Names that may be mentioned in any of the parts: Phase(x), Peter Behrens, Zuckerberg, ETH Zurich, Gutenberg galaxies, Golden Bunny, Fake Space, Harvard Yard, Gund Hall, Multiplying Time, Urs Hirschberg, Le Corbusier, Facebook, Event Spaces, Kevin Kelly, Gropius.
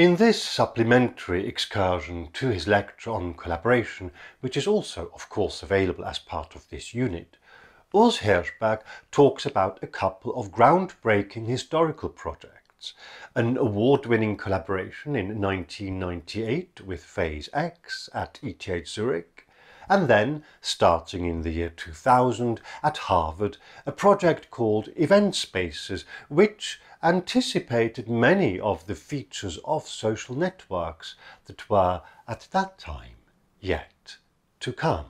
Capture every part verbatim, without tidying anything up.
In this supplementary excursion to his lecture on collaboration, which is also of course available as part of this unit, Urs Hirschberg talks about a couple of groundbreaking historical projects, an award-winning collaboration in nineteen ninety-eight with Phase(x) at E T H Zurich, and then, starting in the year two thousand at Harvard, a project called Event Spaces, which anticipated many of the features of social networks that were, at that time, yet to come.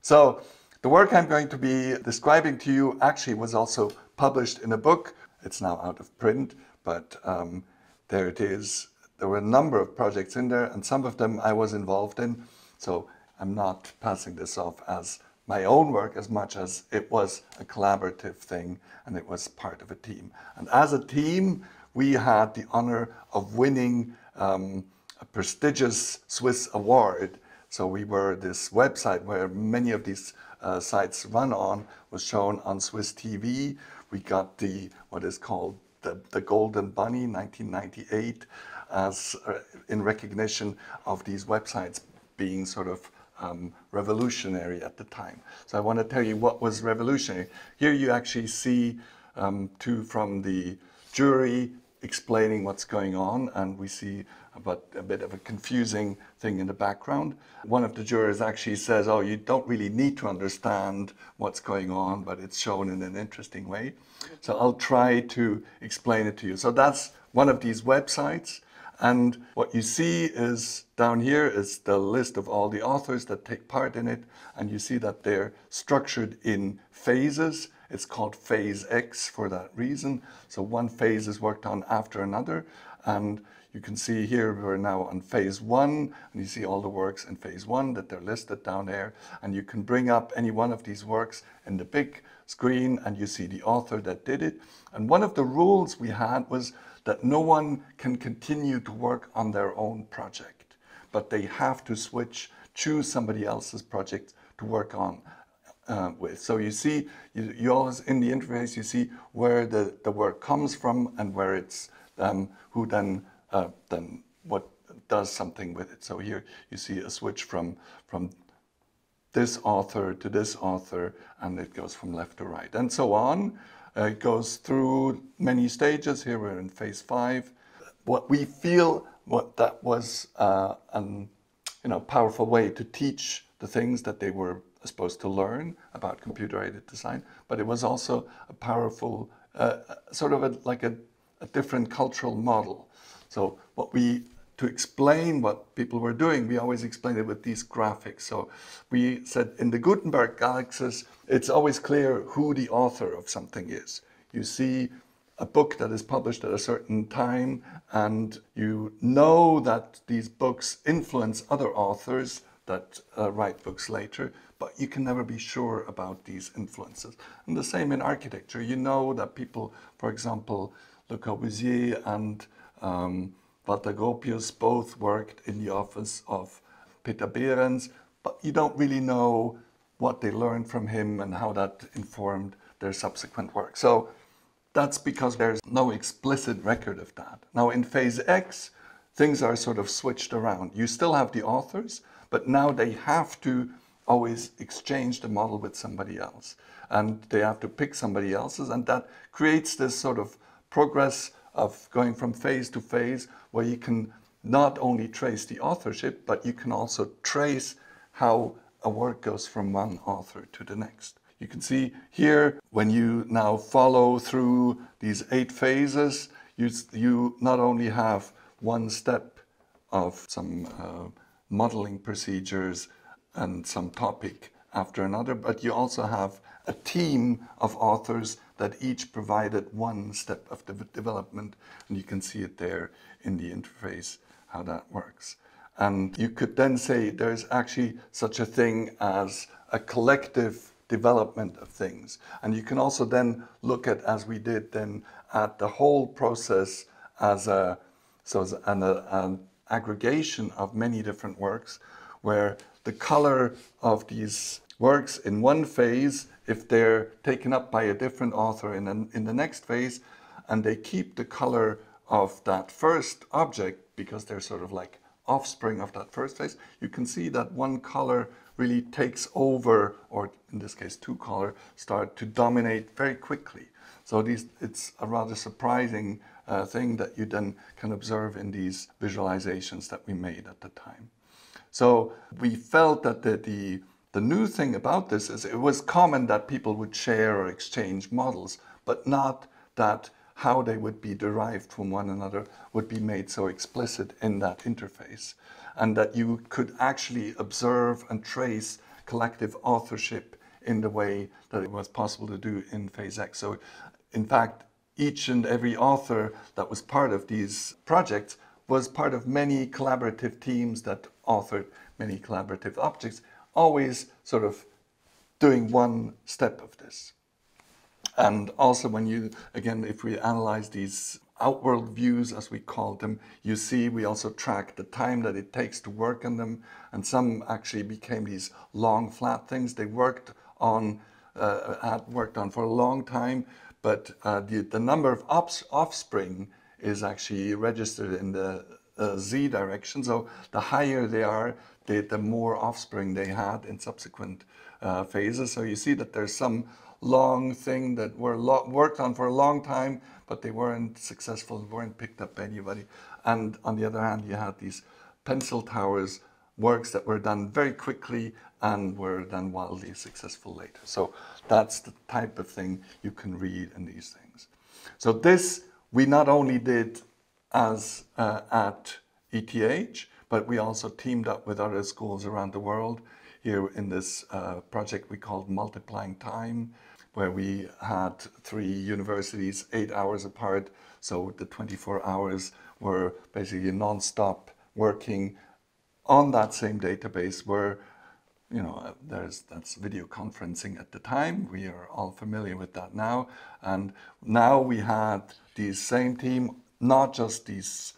So, the work I'm going to be describing to you actually was also published in a book. It's now out of print, but um, there it is. There were a number of projects in there, and some of them I was involved in. So I'm not passing this off as my own work as much as it was a collaborative thing, and it was part of a team. And as a team, we had the honor of winning um, a prestigious Swiss award. So we were this website where many of these Uh, sites run on was shown on Swiss T V. We got the what is called the, the Golden Bunny nineteen ninety-eight as uh, in recognition of these websites being sort of um, revolutionary at the time. So I want to tell you what was revolutionary. Here you actually see um, two from the jury explaining what's going on, and we see about a bit of a confusing thing in the background. One of the jurors actually says, oh, you don't really need to understand what's going on, but it's shown in an interesting way. So I'll try to explain it to you. So that's one of these websites. And what you see is down here is the list of all the authors that take part in it. And you see that they're structured in phases. It's called Phase(x) for that reason. So one phase is worked on after another. And you can see here we're now on phase one, and you see all the works in phase one that they're listed down there. And you can bring up any one of these works in the big screen, and you see the author that did it. And one of the rules we had was that no one can continue to work on their own project, but they have to switch, choose somebody else's project to work on. Uh, with. So you see, you, you always in the interface, you see where the, the work comes from and where it's um, who then, uh, then what does something with it. So here you see a switch from, from this author to this author, and it goes from left to right and so on. Uh, it goes through many stages. Here we're in phase five. What we feel what that was uh, an you know, powerful way to teach the things that they were supposed to learn about computer-aided design, but it was also a powerful, uh, sort of a, like a, a different cultural model. So what we, to explain what people were doing, we always explained it with these graphics. So we said in the Gutenberg galaxies, it's always clear who the author of something is. You see a book that is published at a certain time, and you know that these books influence other authors that uh, write books later, but you can never be sure about these influences. And the same in architecture. You know that people, for example, Le Corbusier and um, Gropius both worked in the office of Peter Behrens, but you don't really know what they learned from him and how that informed their subsequent work. So that's because there's no explicit record of that. Now in Phase(x), things are sort of switched around. You still have the authors, but now they have to always exchange the model with somebody else, and they have to pick somebody else's, and that creates this sort of progress of going from phase to phase where you can not only trace the authorship, but you can also trace how a work goes from one author to the next. You can see here when you now follow through these eight phases, you, you not only have one step of some uh, modeling procedures and some topic after another, but you also have a team of authors that each provided one step of the development, and you can see it there in the interface how that works. And you could then say there's actually such a thing as a collective development of things, and you can also then look at, as we did then, at the whole process as a so as an, a, an aggregation of many different works, where the color of these works in one phase, if they're taken up by a different author in, an, in the next phase, and they keep the color of that first object because they're sort of like offspring of that first phase. You can see that one color really takes over, or in this case two color, start to dominate very quickly. So these, it's a rather surprising uh, thing that you then can observe in these visualizations that we made at the time. So we felt that the, the, the new thing about this is it was common that people would share or exchange models, but not that how they would be derived from one another would be made so explicit in that interface, and that you could actually observe and trace collective authorship in the way that it was possible to do in Phase(x). So in fact, each and every author that was part of these projects was part of many collaborative teams that authored many collaborative objects, always sort of doing one step of this. And also when you, again, if we analyze these outworld views, as we call them, you see we also track the time that it takes to work on them. And some actually became these long, flat things. They worked on, uh, had worked on for a long time, but uh, the, the number of offspring is actually registered in the uh, Z direction. So the higher they are, the, the more offspring they had in subsequent uh, phases. So you see that there's some long thing that were worked on for a long time, but they weren't successful, weren't picked up by anybody. And on the other hand, you had these pencil towers, works that were done very quickly and were then wildly successful later. So that's the type of thing you can read in these things. So this we not only did as uh, at E T H, but we also teamed up with other schools around the world. Here in this uh, project we called Multiplying Time, where we had three universities eight hours apart. So the twenty-four hours were basically non-stop working on that same database where, you know, there's, that's video conferencing at the time. We are all familiar with that now. And now we had the same team, not just these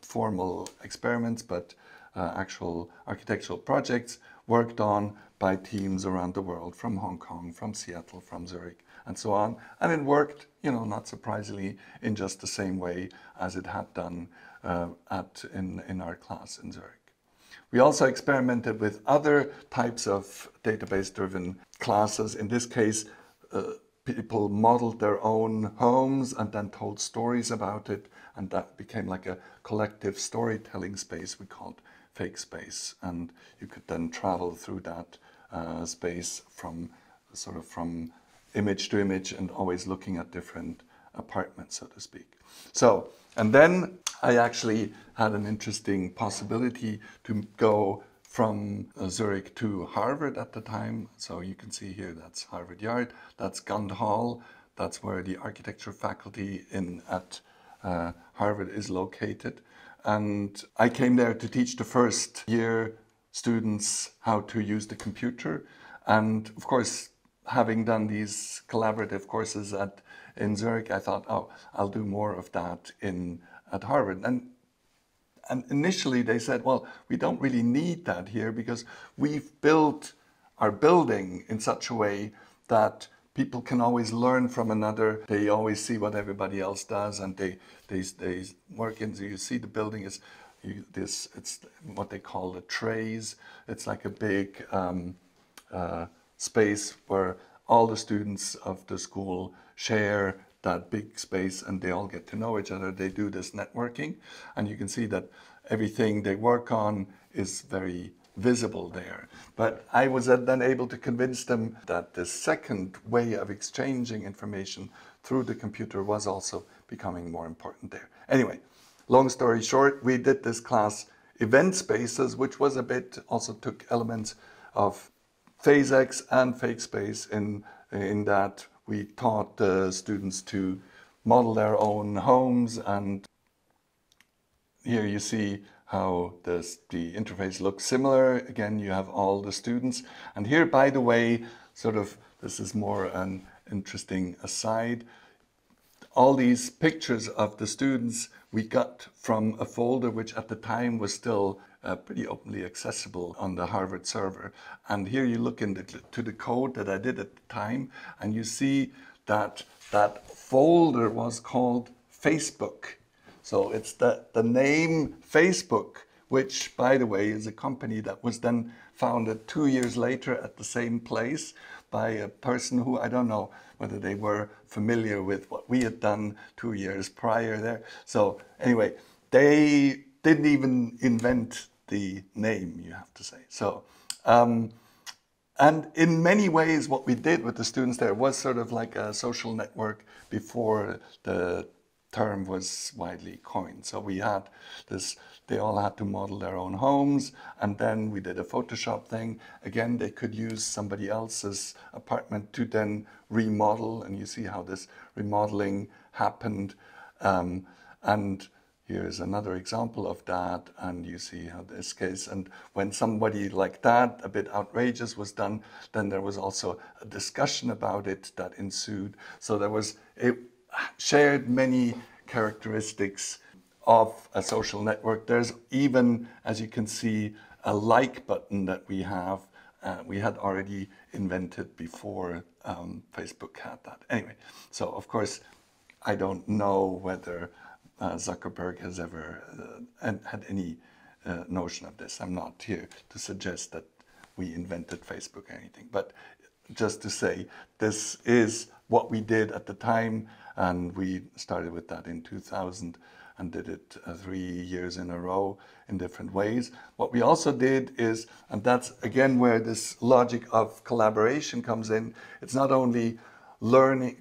formal experiments, but uh, actual architectural projects worked on by teams around the world, from Hong Kong, from Seattle, from Zurich, and so on. And it worked, you know, not surprisingly, in just the same way as it had done uh, at, in, in our class in Zurich. We also experimented with other types of database-driven classes. In this case, uh, people modeled their own homes and then told stories about it, and that became like a collective storytelling space we called Fake Space, and you could then travel through that uh, space from sort of from image to image and always looking at different apartments, so to speak. So, and then I actually had an interesting possibility to go from uh, Zurich to Harvard at the time. So you can see here, that's Harvard Yard, that's Gund Hall, that's where the architecture faculty in at uh, Harvard is located. And I came there to teach the first year students how to use the computer. And of course, having done these collaborative courses at, in Zurich, I thought, oh, I'll do more of that in, at Harvard. And, and initially they said, well, we don't really need that here because we've built our building in such a way that people can always learn from another. They always see what everybody else does, and they they, they work in. So you see the building is you, this. It's what they call the trays. It's like a big um, uh, space where all the students of the school share that big space, and they all get to know each other. They do this networking, and you can see that everything they work on is very visible there. But I was then able to convince them that the second way of exchanging information through the computer was also becoming more important there. Anyway, long story short, we did this class Event Spaces, which was a bit, also took elements of Phase(x) and Fake Space in, in that we taught the students to model their own homes. And here you see how this, the interface looks similar. Again, you have all the students. And here, by the way, sort of, this is more an interesting aside. All these pictures of the students we got from a folder, which at the time was still uh, pretty openly accessible on the Harvard server. And here you look into the, the code that I did at the time, and you see that that folder was called Facebook. So it's the, the name Facebook, which, by the way, is a company that was then founded two years later at the same place by a person who, I don't know whether they were familiar with what we had done two years prior there. So anyway, they didn't even invent the name, you have to say. So, um, and in many ways, what we did with the students there was sort of like a social network before the term was widely coined. So we had this, they all had to model their own homes, and then we did a Photoshop thing. Again, they could use somebody else's apartment to then remodel, and you see how this remodeling happened. Um, and here's another example of that, and you see how this case, and when somebody like that, a bit outrageous, was done, then there was also a discussion about it that ensued. So there was, it shared many characteristics of a social network. There's even, as you can see, a like button that we have, uh, we had already invented before um, Facebook had that. Anyway, so of course, I don't know whether uh, Zuckerberg has ever uh, had any uh, notion of this. I'm not here to suggest that we invented Facebook or anything, but just to say, this is what we did at the time, and we started with that in two thousand and did it uh, three years in a row in different ways. What we also did is, and that's again where this logic of collaboration comes in, it's not only learning,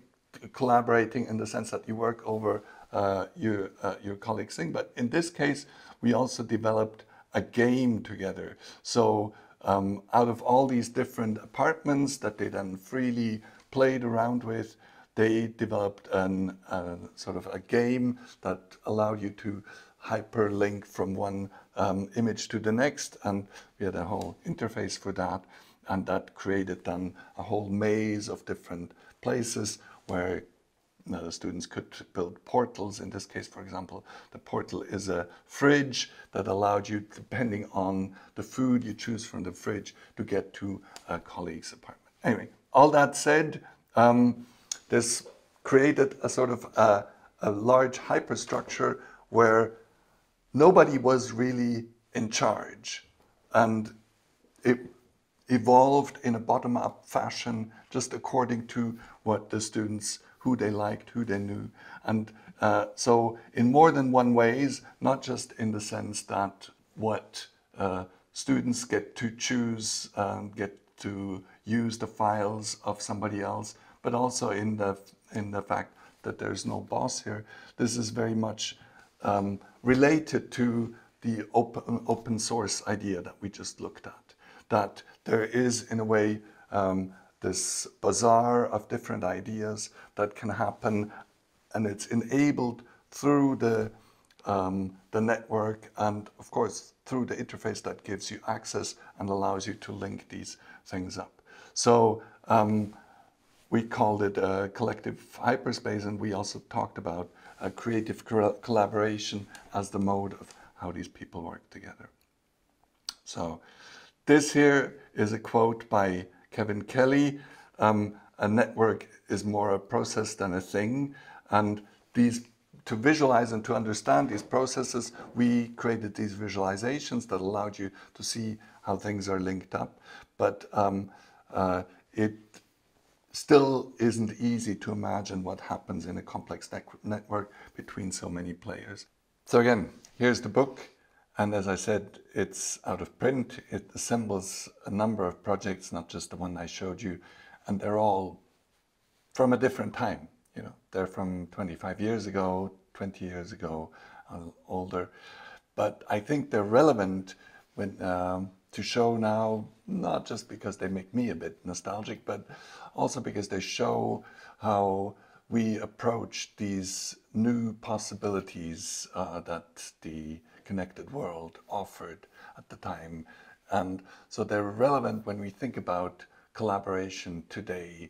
collaborating in the sense that you work over uh, your, uh, your colleague's thing, but in this case, we also developed a game together. So um, out of all these different apartments that they then freely played around with, they developed an, uh, sort of a game that allowed you to hyperlink from one um, image to the next, and we had a whole interface for that, and that created then a whole maze of different places where you know, the students could build portals. In this case, for example, the portal is a fridge that allowed you, depending on the food you choose from the fridge, to get to a colleague's apartment. Anyway, all that said, um, this created a sort of a, a large hyperstructure where nobody was really in charge, and it evolved in a bottom-up fashion just according to what the students, who they liked, who they knew. And uh, so in more than one ways, not just in the sense that what uh, students get to choose, um, get to use the files of somebody else, but also in the in the fact that there's no boss here. This is very much um, related to the open, open source idea that we just looked at, that there is, in a way, um, this bazaar of different ideas that can happen, and it's enabled through the, um, the network, and of course, through the interface that gives you access and allows you to link these things up. So um, we called it a collective hyperspace, and we also talked about a creative collaboration as the mode of how these people work together. So this here is a quote by Kevin Kelly. Um, a network is more a process than a thing. And these, to visualize and to understand these processes, we created these visualizations that allowed you to see how things are linked up. But um, uh, it still isn't easy to imagine what happens in a complex ne network between so many players. So again, here's the book. And as I said, it's out of print. It assembles a number of projects, not just the one I showed you. And they're all from a different time. You know, they're from twenty-five years ago, twenty years ago, older. But I think they're relevant when, um, to show now, not just because they make me a bit nostalgic, but also because they show how we approach these new possibilities uh, that the connected world offered at the time. And so they're relevant when we think about collaboration today,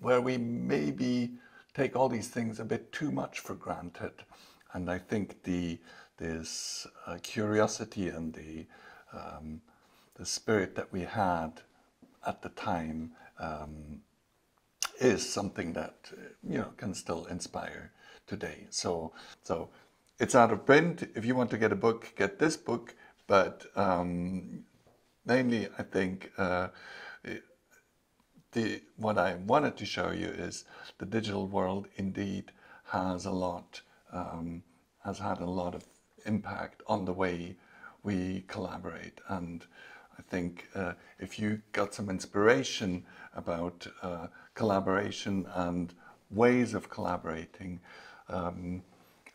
where we maybe take all these things a bit too much for granted. And I think the this uh, curiosity and the um, the spirit that we had at the time um, is something that, you know, can still inspire today. So so it's out of print. If you want to get a book, get this book. But um, mainly, I think uh, the what I wanted to show you is the digital world indeed has a lot, um, has had a lot of impact on the way we collaborate. And I think uh, if you got some inspiration about uh, collaboration and ways of collaborating, um,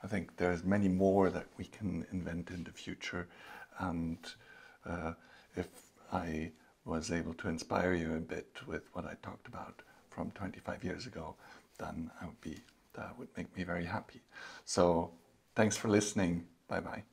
I think there's many more that we can invent in the future. And uh, if I was able to inspire you a bit with what I talked about from twenty-five years ago, then I would be, that would make me very happy. So thanks for listening. Bye-bye.